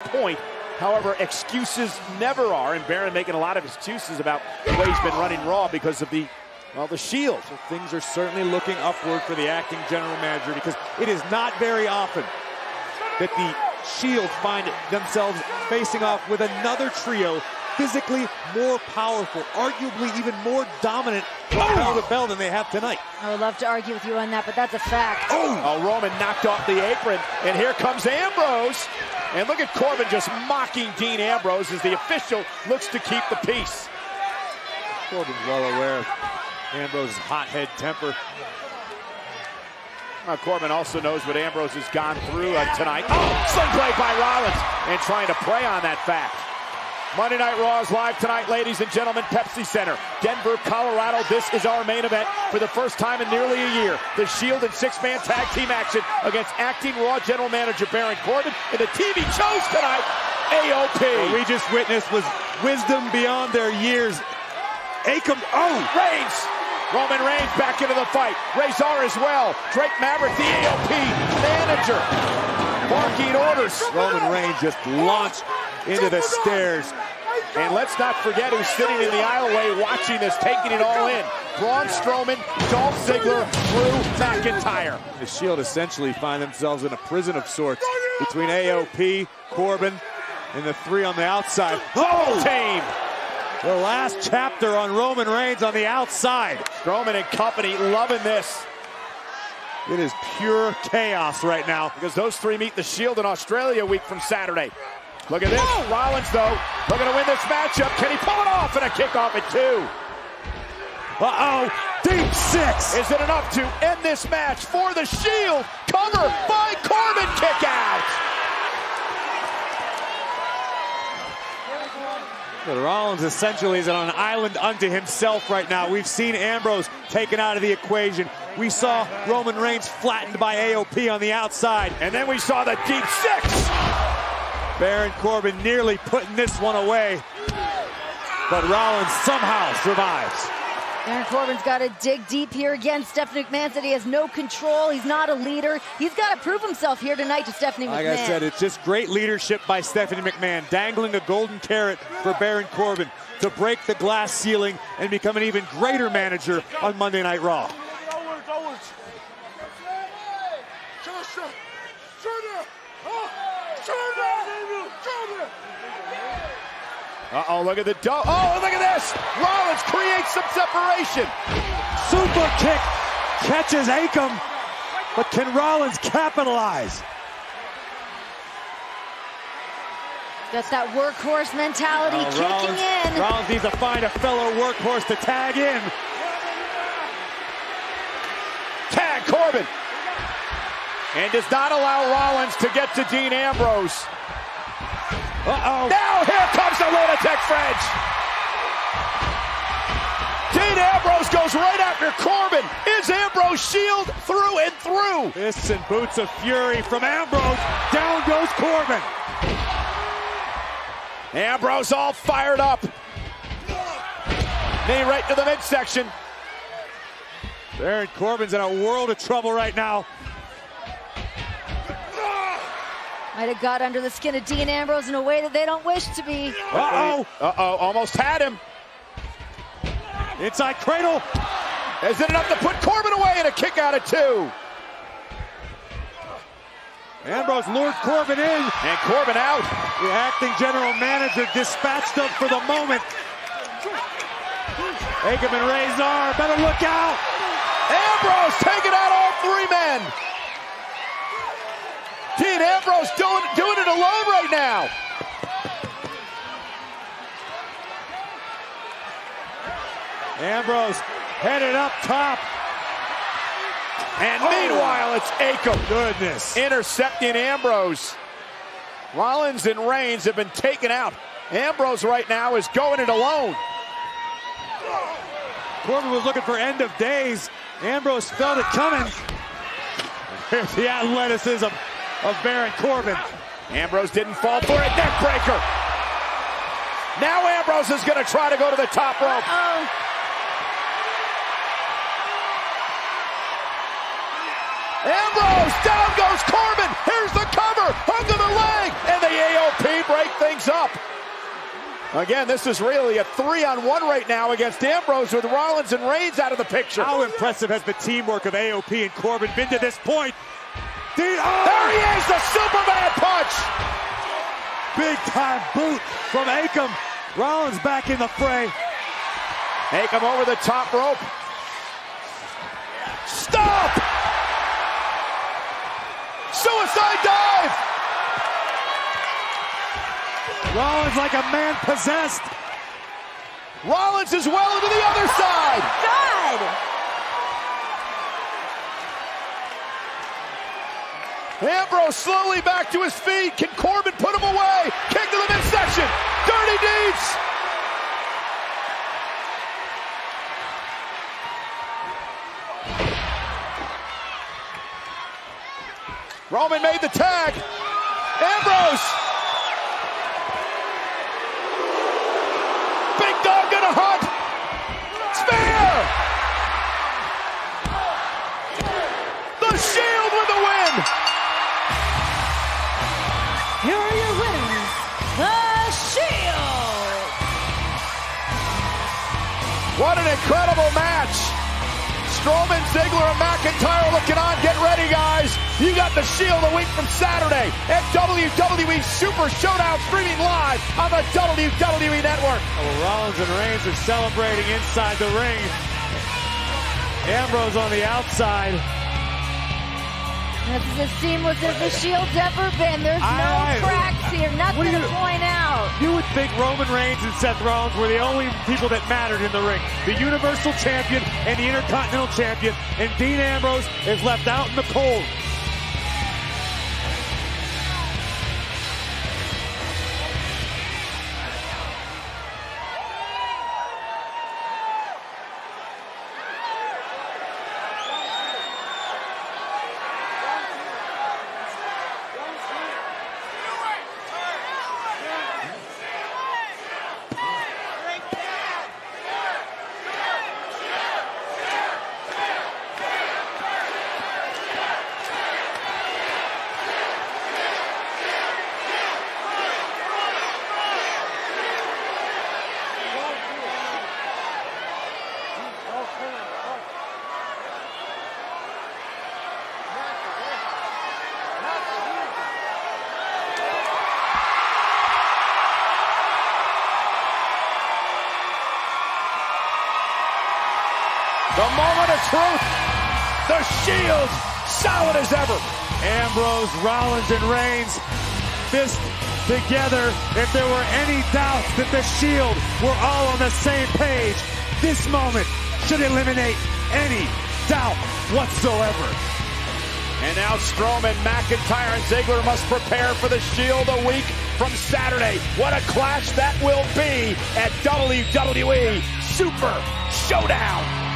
point. However, excuses never are, and Baron making a lot of excuses about the way he's been running Raw because of the Shield. So things are certainly looking upward for the acting general manager, because it is not very often that the Shield find themselves facing off with another trio physically more powerful, arguably even more dominant from bell to bell than they have tonight. I would love to argue with you on that, but that's a fact. Oh, Roman knocked off the apron, and here comes Ambrose. And look at Corbin just mocking Dean Ambrose as the official looks to keep the peace. Corbin's well aware of Ambrose's hothead temper. Corbin also knows what Ambrose has gone through tonight. Oh, slingblade by Rollins, and trying to prey on that fact. Monday Night Raw is live tonight, ladies and gentlemen. Pepsi Center, Denver, Colorado. This is our main event for the first time in nearly a year. The Shield and six-man tag team action against acting Raw general manager Baron Corbin and the TV shows tonight, AOP. What we just witnessed was wisdom beyond their years. Reigns! Roman Reigns back into the fight. Razor as well. Drake Maverick, the AOP manager. Barking orders. Roman Reigns just launched into the stairs. And let's not forget who's sitting in the aisleway watching this, taking it all in. Braun Strowman, Dolph Ziggler, Drew McIntyre. The Shield essentially find themselves in a prison of sorts between AOP, Corbin, and the three on the outside. Oh! Team! The last chapter on Roman Reigns on the outside. Strowman and company loving this. It is pure chaos right now, because those three meet the Shield in Australia week from Saturday. Look at this. Whoa! Rollins, though, looking to win this matchup. Can he pull it off? And a kickoff at two. Uh-oh. Deep six. Is it enough to end this match for the Shield? Cover by Corbin. Kick out. But Rollins essentially is on an island unto himself right now. We've seen Ambrose taken out of the equation. We saw Roman Reigns flattened by AOP on the outside. And then we saw the deep six. Baron Corbin nearly putting this one away, but Rollins somehow survives. Baron Corbin's got to dig deep here again. Stephanie McMahon said he has no control. He's not a leader. He's got to prove himself here tonight to Stephanie McMahon. Like I said, it's just great leadership by Stephanie McMahon, dangling a golden carrot for Baron Corbin to break the glass ceiling and become an even greater manager on Monday Night Raw. Uh-oh, look at the dog. Oh, look at this! Rollins creates some separation. Super kick catches Akam, but can Rollins capitalize? That's that workhorse mentality kicking in. Rollins needs to find a fellow workhorse to tag in. Tag Corbin. And does not allow Rollins to get to Dean Ambrose. Uh-oh. Now here comes the lunatic French. Dean Ambrose goes right after Corbin. Is Ambrose Shield through and through? Fists and boots of fury from Ambrose. Down goes Corbin. Ambrose all fired up. Knee right to the midsection. Baron Corbin's in a world of trouble right now. Might have got under the skin of Dean Ambrose in a way that they don't wish to be. Uh-oh. Uh-oh. Almost had him. Inside cradle. Is it enough to put Corbin away? And a kick out of two. Ambrose lured Corbin in. And Corbin out. The acting general manager dispatched up for the moment. Akam and Razor. Better look out. Ambrose taking out all three men. Dean Ambrose doing it alone right now. Ambrose headed up top. And meanwhile, it's Akam. Goodness. Intercepting Ambrose. Rollins and Reigns have been taken out. Ambrose right now is going it alone. Corbin was looking for end of days. Ambrose felt it coming. Here's the athleticism of Baron Corbin. Ambrose didn't fall for it. Neck breaker. Now Ambrose is going to try to go to the top rope. Ambrose, down goes Corbin. Here's the cover. Hook of the leg. And the AOP break things up. Again, this is really a 3-on-1 right now against Ambrose with Rollins and Reigns out of the picture. How impressive has the teamwork of AOP and Corbin been to this point? There he is, the Superman punch! Big time boot from Akam. Rollins back in the fray. Akam over the top rope. Stop! Suicide dive! Rollins like a man possessed. Rollins is well into the other side. God! Ambrose slowly back to his feet. Can Corbin put him away? Kick to the midsection. Dirty deeds. Roman made the tag. Ambrose. Gonna hunt. Spear! The Shield with the win! Here are your winners, The Shield! What an incredible match! Strowman, Ziggler, and McIntyre looking on. Get ready, guys. You got The Shield a week from Saturday at WWE Super Showdown, streaming live on the WWE Network. Well, Rollins and Reigns are celebrating inside the ring. Ambrose on the outside. This is as seamless as The Shield's ever been. There's no cracks here, nothing to point out. You would think Roman Reigns and Seth Rollins were the only people that mattered in the ring. The Universal Champion and the Intercontinental Champion, and Dean Ambrose is left out in the cold. The moment of truth. The Shield's solid as ever. Ambrose, Rollins, and Reigns fist together. If there were any doubts that The Shield were all on the same page, this moment should eliminate any doubt whatsoever. And now Strowman, McIntyre, and Ziggler must prepare for The Shield a week from Saturday. What a clash that will be at WWE Super Showdown.